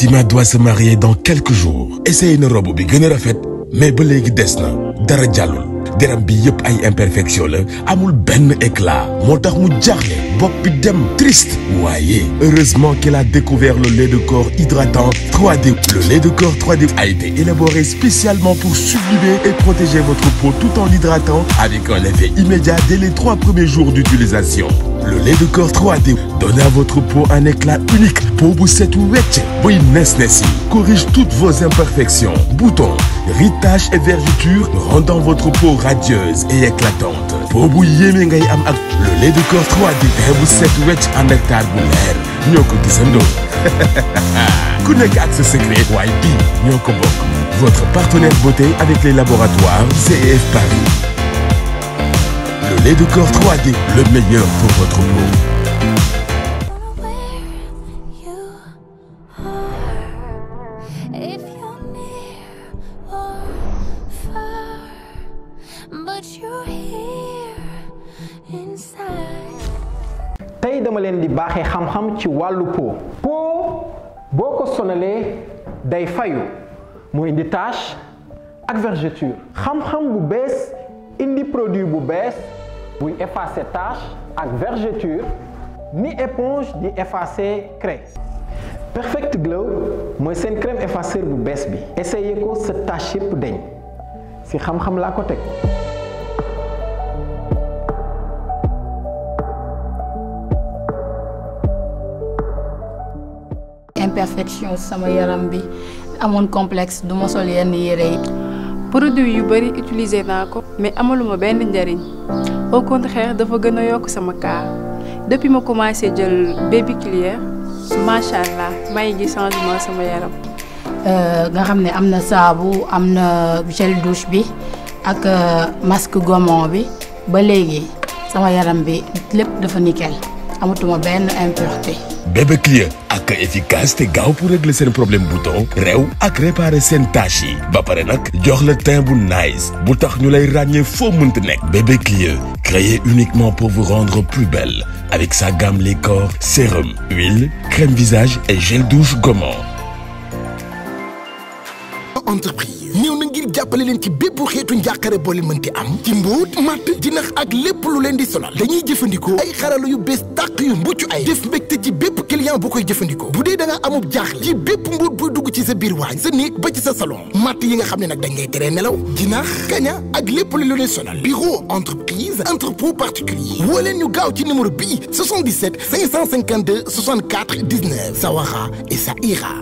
Dima doit se marier dans quelques jours. Essayez une robe qui est faite, mais elle est desna. Dara djallul. Deram bi yépp ay imperfection la. Amul ben éclat. Motax mu jaxlé, bop bi dem triste. Voyez, heureusement qu'elle a découvert le lait de corps hydratant 3D. Le lait de corps 3D a été élaboré spécialement pour sublimer et protéger votre peau tout en l'hydratant avec un effet immédiat dès les 3 premiers jours d'utilisation. Le lait de corps 3D donne à votre peau un éclat unique. Peau boussette ou wetch, boy nesnesi. Corrige toutes vos imperfections, boutons, ritaches et vergetures, rendant votre peau radieuse et éclatante. Peau bouillée, mais ngay am ak le lait de corps 3D. Peau boussette ou wetch en nectar boulaire. Nyoko gisando. Kounek ak ce secret YP. Nyoko bok. Votre partenaire beauté avec les laboratoires CEF Paris. Le lait de corps 3D, le meilleur pour votre peau. Tey dama leen di baaxee xam-xam ci wàllu peau. Peau boo ko sonalee day fayu mu indi tache ak vergeture. Xam-xam bu bees indi produit bu bees buy effacer tache ak vergeture ni éponge di effacer craie. Perfect Glow mooy seen crème effaceur bu bees bi. Essayez ko sa tache yépp deñ si xam-xam laa ko teg. Imperfection sama yaram bi amoon complexe du ma sol yenn yére yi. Produit yu bari utilisé naa ko mais amaluma benn njariñ au contraire dafa gën a yokk sama cas depuis ma commencé jël baby clear macha allah may gi changement sama yaram. Nga xam ne am na saabu am na gel douche bi ak masque gommon bi ba léegi sama yaram bi lépp dafa nickel. Amatuma benn impureté. Bébé clear ak efficace te gaaw pour régler seen problème bouton réew ak réparer seen tâche yi ba pare nag jox la teint bu nice bu tax ñu lay ràññee foo mënti nekk. Bébé clear créé uniquement pour vous rendre plus belle avec sa gamme les corps sérum huile crème visage et gel douche gommant. Entreprise ñëw na ngir jàppale leen ci bépp xeetu njàqare boo leen mënti am ci mbuut matt jinax ak lépp lu leen di sonal dañuy jëfandikoo ay xarala yu bees tàq yu mucc ay def mbégte ci bépp client bu koy jëfandikoo bu dee da nga amub jaaxle ci bépp mbuut buy dugg ci sa biir waañ sa néeg ba ci sa salon matt yi nga xam ne nag dañ lay tere nelaw jinax kaña ak lépp lu leen sonal bureau entreprise entrepôt particulier woo leen ñu gaaw ci numéro bii 77 552 64 19 ça ira et ça ira.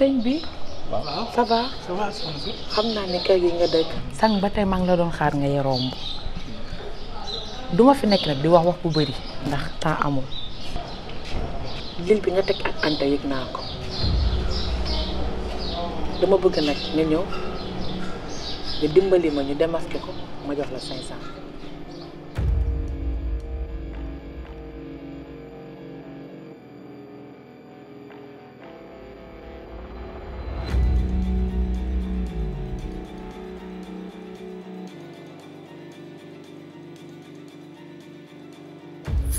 Sëñ bi. Waaw ça va. Ça va soxna si. Xam naa ne kër gi nga dëkk. Sànq ba tey maa ngi la doon xaar nga yoromb. duma fi nek nak di wax wax bu bari ndax temps amul lil bi nga tek ak anta yek nako dama bëgg nak nga ñew di dimbali ma ñu démasquer ko ma jox la 500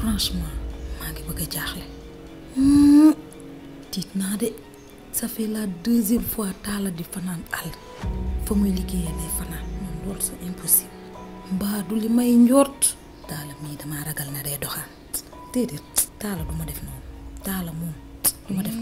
Franchement, je suis en train de ça fait la deuxième fois que je suis en train de faire. C'est impossible. Je suis en train de faire. Je suis en train de faire.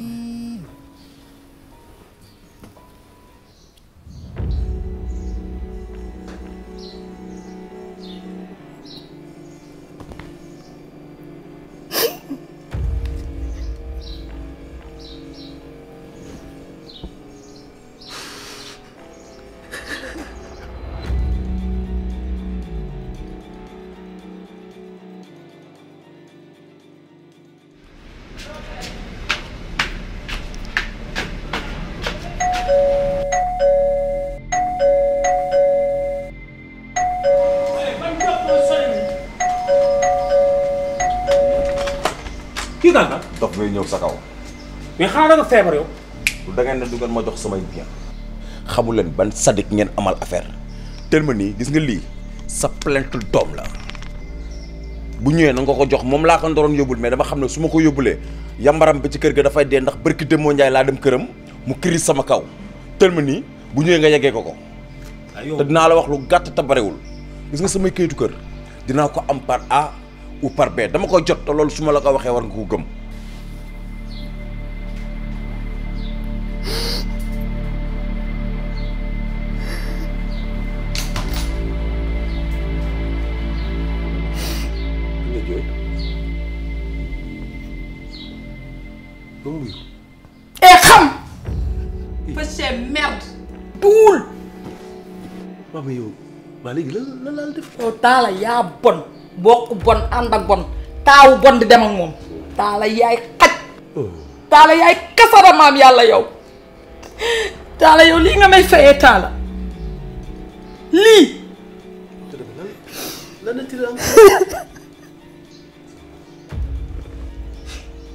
Mais xaaral nga feebar yow da ngeen ne du ngeen ma jox samay bien xamu leen ban sadik ngeen amal affaire terme nii gis nga lii sa plainte doom la bu ñëwee na nga ko jox moom laa ko ndoroon yóbbul mais dama xam ne su ma ko yóbbulee yambaram bi ci kër ga dafay dee ndax barki demoo Njaay laa dem këram mu crise sama kaw terme nii bu ñëwee nga yeggee ko ko te dinaa la wax lu gàtt te barewul gis nga samay kayitu kër dinaa ko am par A ou par B dama koy jot te loolu su ma la ko waxee war nga ko gëm taala yaa bon bokk bon ànd ak bon taawu bon di dem ak moom taala yaay xaj taala yaay kasara maam yàlla yow taala yow lii nga may fayee taala lii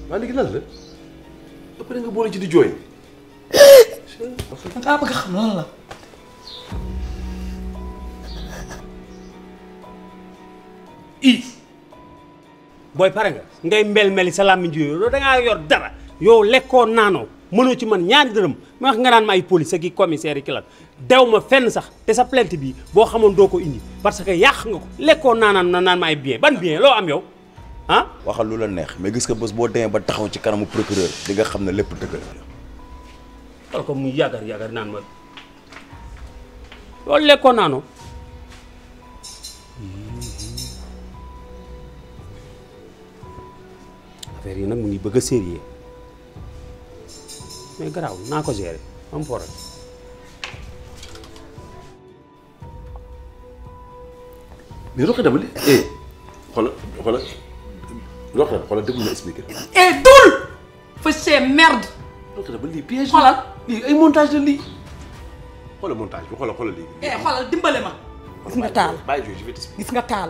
waa léegi lan la ba pare nga boole ci di jooy dangaa bëgg xam lan la boy pare nga ngay mbel-mbeli sa làmmiñ ji yow da ngaa yor dara yow lekkoo naanoo mënoo ci man ñaari dërëm ma wax nga naan ma ay police ak i commissaire yi ki lan dew ma fenn sax te sa plainte bi boo xamoon doo ko indi parce que yàq nga ko lekkoo naanaan na naan ma ay bien ban bien loo am yow ah. waxal lu la neex mais gis nga bés boo demee ba taxaw ci kanamu procureur di nga xam ne lépp dëgg la. ko muy yagar naan ma loolu lekkoo naanoo. affaire yi nag mu ngi bëgg a sérieux mais garaaw naa ko gérer am problème. mais roqe dama li xoolal roqe dama xoolal déglu ma expliqué. dul fa c'est merde. roqe dama lii piège xoolal lii ay montage la lii xoolal montage bi xoolal lii. xoolal dimbale ma. gis nga taal gis nga taal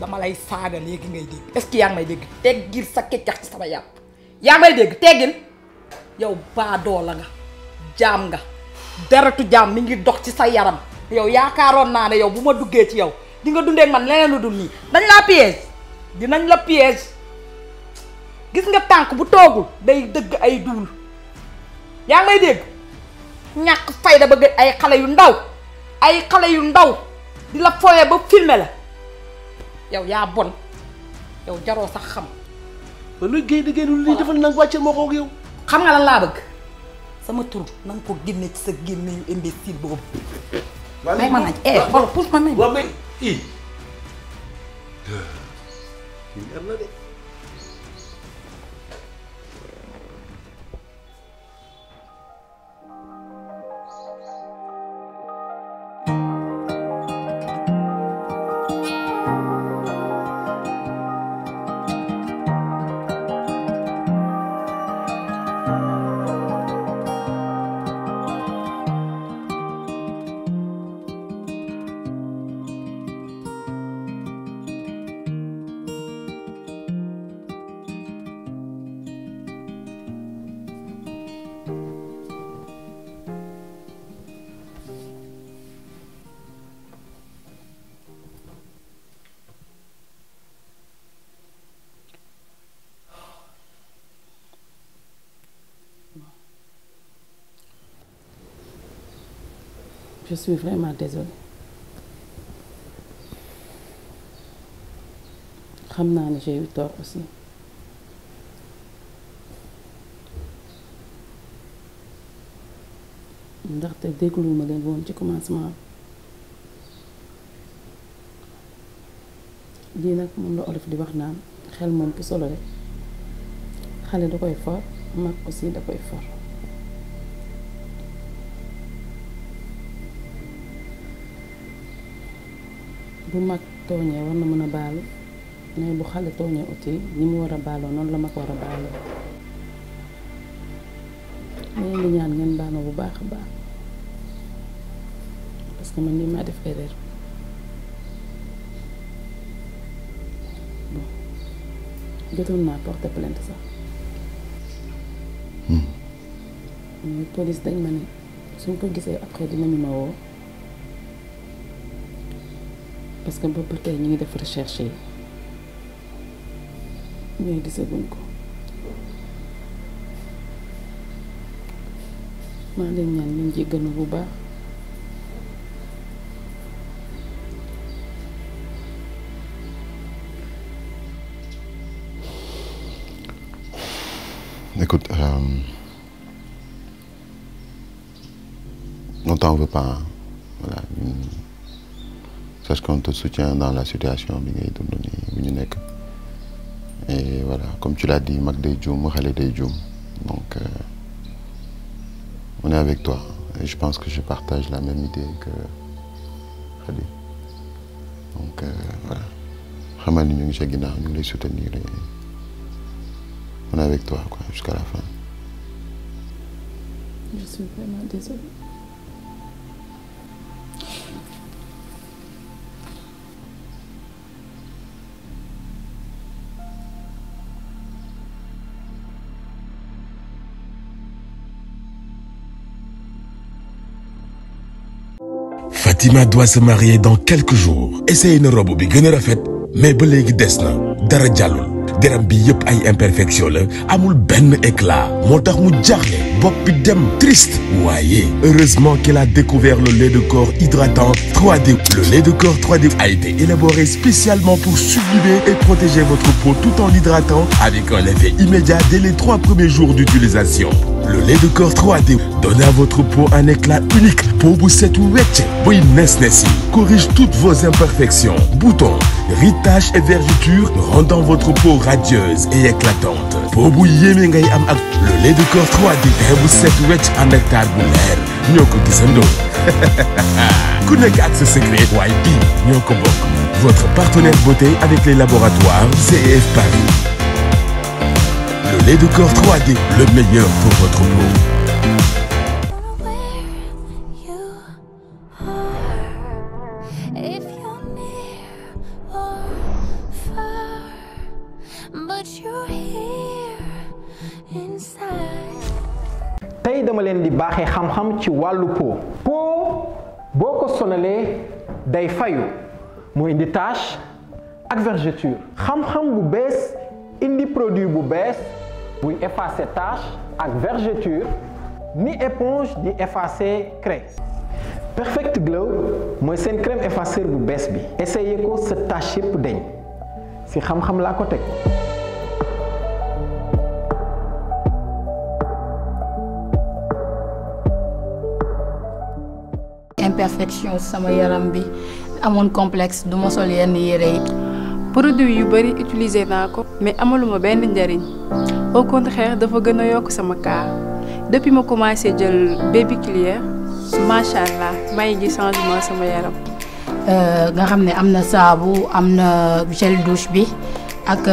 dama lay saaga léegi ngay dégg est-ce que yaa ngi may dégg teggil sa keccax ci sama yàpp yaa ngi may dégg teggil yow baadoo la nga jaam nga deretu jaam mi ngi dox ci sa yaram yow yaakaaroon naa ne yow bu ma duggee ci yow di nga dundee man leneen lu dul nii dañ laa piège dinañ la piège gis nga tànk bu toogul day dëgg ay duul yaa ngi may dégg ñàkk fayda bëgg ay xale yu ndaw di la foyee ba filmé la yow yaa bon yow jaroo sax xam. ba luy génn génnul lii defal nag wàcceel moo ko ak yow. xam nga lan laa bëgg sama tur na nga ko génne ci sa gémmiñu imbécile boobu. may ma naaj xool pousse ma nañ. waaw mais ii. kii am na de. Je suis vraiment désolée. Je sais que j'ai eu tort aussi. Je suis dégoûtée au commencement. Lii nag moom la olof di wax naan xel moom bu solo rek xale da koy for mag aussi da koy for bu mag tooñee war na mën a baalu mais bu xale tooñee uti ni mu war a baaloo noonu la mag war a baaloo mais li ñaan ngeen baal ma bu baax a baax parce que man nii maa def erreur. Jotoon naa porté plainte sax. Mais police dañ ma ne suñ ko gisee après dinañu ma woo parce que boobu ba tey ñu ngi def recherche yi mais gisaguñ ko. maa ngi leen ñaan ñu jéggal ma bu baax. Écoute, on t'en veut pas. Hein? Voilà. Sache qu'on te soutient dans la situation. Et voilà, comme tu l'as dit, donc on est avec toi. Et je pense que je partage la même idée que Khali. Donc voilà. Nous les soutenir. On est avec toi quoi jusqu'à la fin. Je suis vraiment désolée. Fatima doit se marier dans quelques jours. Essaye une robe bi gën a rafet mais ba léegi des na dara jàllul. Deram bi yëpp ay imperfection la amul benn éclat moo tax mu jaaxle bopp bi dem triste waaye heureusement qu'elle a découvert le lait de corps hydratant 3D. Le lait de corps 3D a été élaboré spécialement pour sublimer et protéger votre peau tout en l'hydratant avec un effet immédiat dès les 3 premiers jours d'utilisation. Le lait de corps 3D donne à votre peau un éclat unique. Peau bu set wecc buy nes nesi corrige toutes vos imperfections, boutons, rides, taches et vergetures, rendant votre peau radieuse et éclatante. Peau bu yéeme ngay am ak le lait de corps 3D. Peau bu set wecc en nectar bu leer ñoo ko gisandoo. Ku nekk ak sa secret waaye bii ñoo ko bokk. Votre partenaire beauté avec les laboratoires CEF Paris. Le lait de corps 3D, le meilleur pour votre peau. tey dama leen di baaxee xam-xam ci wàllu peau. peau boo ko sonalee day fayu mu indi tache ak vergeture. xam-xam bu bees indi produit bu bees buy effacer tache ak vergeture ni éponge di effacer craie. Perfect Glow mooy seen crème effaceur bu bees bi. essayez ko sa tache yëpp deñ si xam-xam laa ko teg. imperfection sama yaram bi amoon complexe du ma sol yenn yére yi. produit yu bari utilisé naa ko mais amaluma benn njariñ au contraire dafa gën a yokk sama cas depuis ma commencé jël baby clear macha allah may gi changement sama yaram. nga xam ne am na saabu am na gel douche bi ak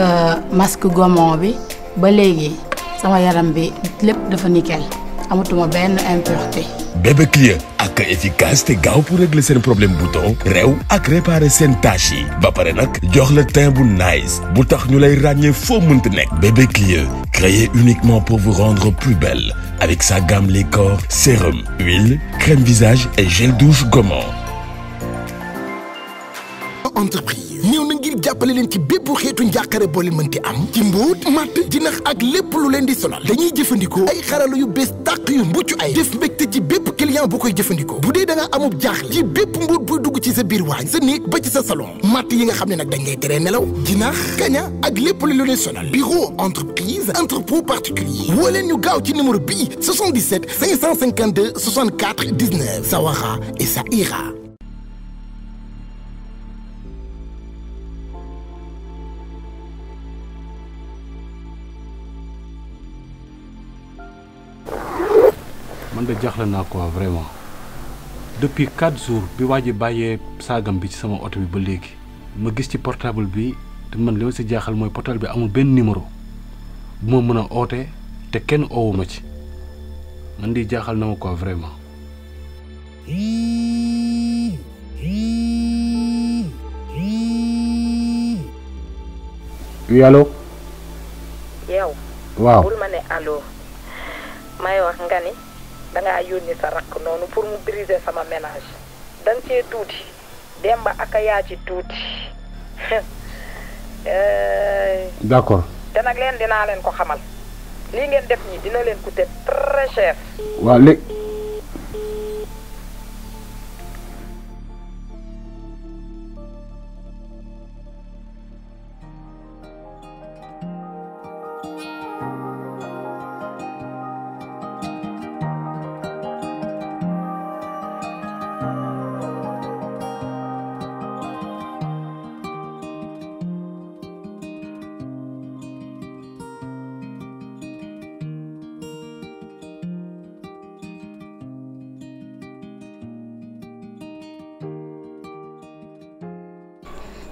masque gommon bi ba léegi sama yaram bi lépp dafa nickel amatuma benn impureté. Bébé Clear ak efficace te gaaw pour régler seen problème bouton réew ak réparer seen tâche yi ba pare nag jox la teint bu nice bu tax ñu lay ràññee foo mënti nekk. Bébé Clear créé uniquement pour vous rendre plus belle avec sa gamme les corps sérum huile crème visage et gel douche gommant. entreprise ñëw na ngir jàppale leen ci bépp xeetu njàqare boo leen mënti am ci mbóot matt jinax ak lépp lu leen di sonal dañuy jëfandikoo ay xarala yu bees tàq yu mucc ay def mbégte ci bépp client bu koy jëfandikoo bu dee da nga amub jaaxle ci bépp mbuut buy dugg ci sa biir waañ sa néeg ba ci sa salon matt yi nga xam ne nag dañ ngay tere nelaw jinax kaña ak lépp lu leen sonal bureau entreprise entrepôt particulier woo leen ñu gaaw ci numéro bii 77 552 64 19 ça ira et ça ira. Je suis vraiment. Depuis 4 jours, je suis allé à mon auto. Je suis portable. Je suis allé à portable. Je suis allé numéro. Je suis allé auto. Je suis allé à mon auto. Vraiment. Oui, allô? Wow. Allô? Danga yónni sa rakk noonu pour mu briser sama ménage da nga cee tuuti demba ak yaa ci tuuti d'accord te nag leen dinaa leen ko xamal lii ngeen def nii dina leen coûter très cher. Waaw léegi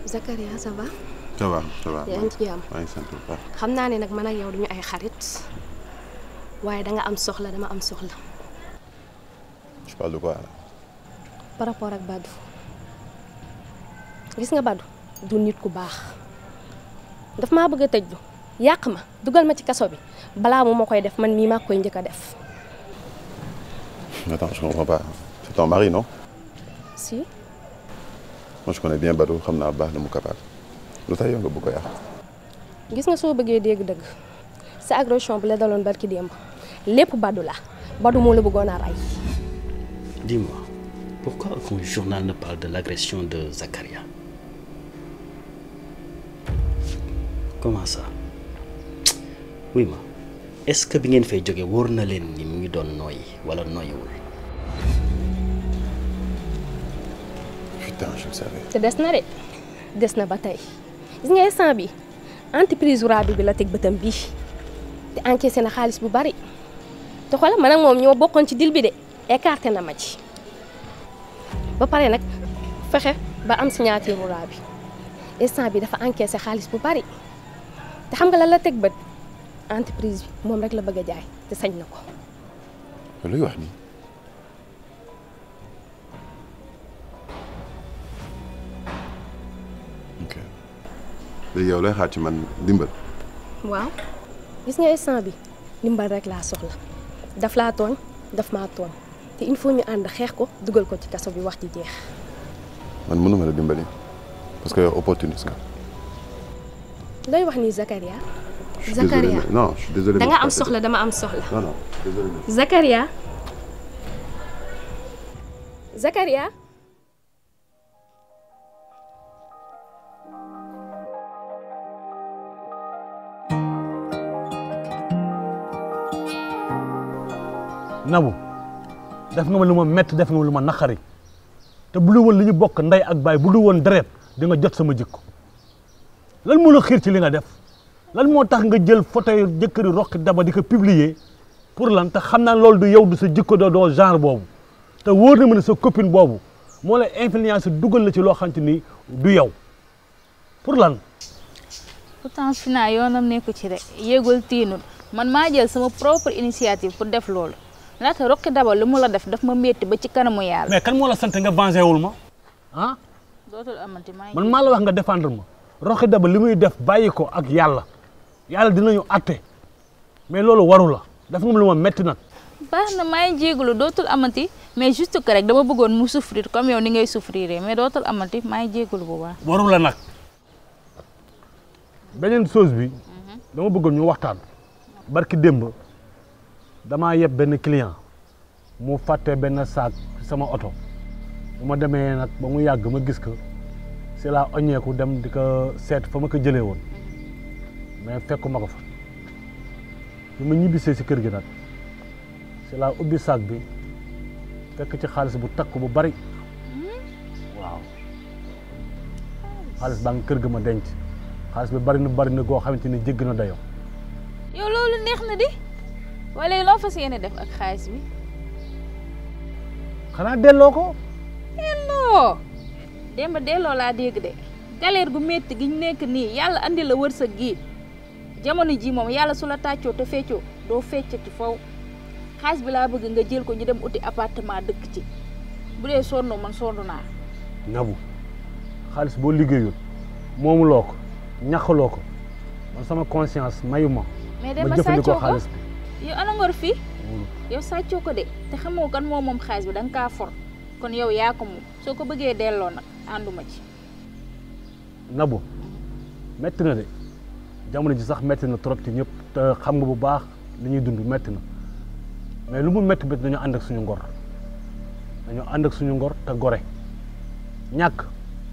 Zakaria, ça va? Ça va, ça va. Tu es un peu plus. Je sais que nous sommes des amis, mais tu as un besoin, tu as un besoin. Je parle de quoi là? Par rapport à Badou. Tu vois Badou? Il n'est pas bon. Il m'a voulu me tuer. Il m'a tué. Il m'a mis dans le coin. Il m'a fait le faire. Attends, je ne comprends pas. C'est ton mari, non? Si. Moi, je connais bien Badou, je sais que c'est capable. C'est ce que tu veux faire. Tu vois, si tu veux dire, c'est agression qui est dans le bar. C'est pour Badou. Badou m'a voulu me tuer. Dis-moi, pourquoi aucun journal ne parle de l'agression de Zakaria? Comment ça? Oui, ma. Est-ce que tu as fait des choses qui ne sont pas des choses? Putain, je le savais. C'est desnaré. Desna bataille. Ils n'ont pas de entreprise rurale de la tech batambi. T'es encaissé na Khali bu bari. Te xol manam mom ñoo bokkon ci dil bi dé écarté na ma ci. Ba paré nak fexé ba am signature rurale bi. Instant bi dafa encaissé Khali bu bari. Te xam nga la la tech bat entreprise bi mom rek la bëgg jaay té sañ nako. Luy wax ni léegi yow lay xaar ci man ndimbal. waaw gis nga instant bi ndimbal rek laa soxla daf laa tooñ daf maa tooñ te il faut ñu ànd xeex ko dugal ko ci kaso bi wax ci jeex. man mënuma la dimbali parce que yow opportuniste nga. looy wax ni Zakaria. Zakaria non je suis désolé. da nga am soxla dama am soxla. non non désolé. Zakaria. Zakaria. Nabou, def nga ma lu ma metti def nga ma lu ma naqari te bu dul woon li ñu bokk ndey ak baay bu dul woon deret di nga jot sama jikko lan moo la xiir ci li nga def lan moo tax nga jël photo yu jëkkëri Roqi Daba di ko publier pour lan te xam naa loolu du yow du sa jikko doo genre boobu te wóor na ma ne sa copine boobu moo la influence dugal la ci loo xamante ni du yow pour lan. pourtant si naa yoonam nekku ci rek yéegul tiinul man maa jël sama propre initiative pour def loolu. laata Roqi Daba lu mu la def daf ma métti ba ci kanamu yàlla. mais kan moo la sant nga vengé wul ma ah. dootul amati maa ngi. man maa la wax nga défendre ma Roqi Daba li muy def bàyyi ko ak yàlla yàlla dinañu àtte mais loolu waru la daf nga lu ma métti nag. baax na maa ngi jégalu dootul amati mais juste que rek dama bëggoon mu souffrir comme yow ni ngay souffrir mais dootul amati maa ngi jégalu bu baax. waru la nag beneen chose bi. dama bëggoon ñu waxtaan. barki démb. Je suis un client. mu fàtte benn saak sama oto bu ma demee nag ba mu yàgg ma gis ko si laa oññeeku dem di ko seet fa ma ko jëlee woon mais fekkuma ko fa. bi ma ñibbisee si kër gi nag si laa ubbi saak bi fekk ci xaalis bu takk bu bari waaw xaalis baa ngi kër gi ma denc xaalis bi bari na goo xamante ni jégg na dayo. yow loolu neex na di wala loo fas yéene def ak xaalis bi. xanaa delloo ko. delloo. démb delloo laa dégg de galère gu métti gi ñu nekk nii yàlla andi la wërsëg gi jamono ji moom yàlla su la tàccoo te feccoo doo feccati faw xaalis bi laa bëgg nga jël ko ñu dem uti appartement dëkk ci bu dee sonn man sonn naa. Nabu xaalis boo liggéeyul moomuloo ko ñaxaloo ko man sama conscience mayuma. mais de ma jëfandikoo xaalis bi yow ana ngor fii. yow sàccoo ko de te xamoo kan moo moom xaalis bi da nga kaa for kon yow yaa ko moom soo ko bëggee delloo nag ànduma ci. Nabo métti na de jamono ji sax métti na trop ci ñëpp te xam nga bu baax li ñuy dund métti na mais lu mu métti métti dañoo ànd ak suñu ngor dañoo ànd ak suñu ngor te gore ñàkk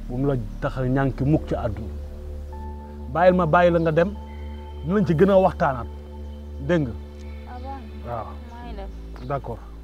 bu mu la tax a ñànk mukk ci àdduna bàyyil ma bàyyi la nga dem ñu lañ ci gën a waxtaanaat dégg nga waaw. D'accord.